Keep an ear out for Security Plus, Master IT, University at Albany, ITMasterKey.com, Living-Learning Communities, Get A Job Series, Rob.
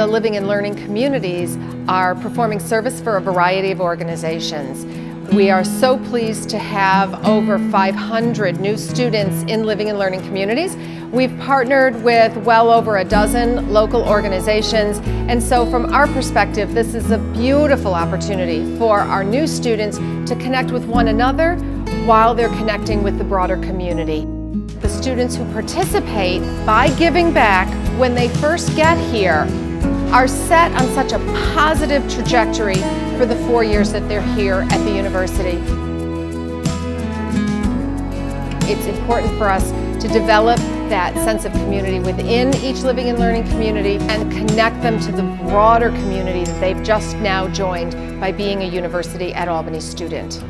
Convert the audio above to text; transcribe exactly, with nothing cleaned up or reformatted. the living and learning communities are performing service for a variety of organizations. We are so pleased to have over five hundred new students in living and learning communities. We've partnered with well over a dozen local organizations, and so from our perspective, this is a beautiful opportunity for our new students to connect with one another while they're connecting with the broader community. The students who participate by giving back when they first get here are set on such a positive trajectory for the four years that they're here at the university. It's important for us to develop that sense of community within each living and learning community and connect them to the broader community that they've just now joined by being a University at Albany student.